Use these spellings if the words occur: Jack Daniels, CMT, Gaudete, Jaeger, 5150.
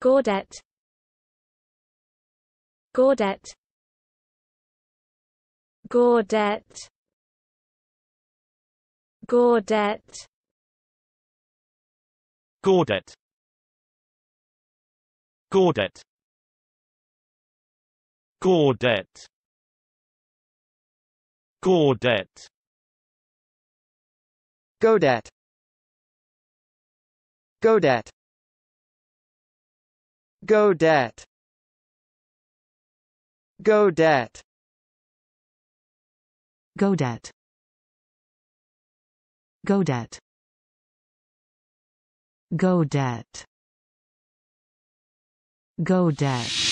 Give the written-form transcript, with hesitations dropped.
Gaudete, Gaudete, Gaudete, Gaudete, Gaudete, Gaudete, Gaudete, Gaudete, Gaudete, Gaudete, Gaudete, Gaudete, Gaudete, Gaudete, Gaudete, Gaudete.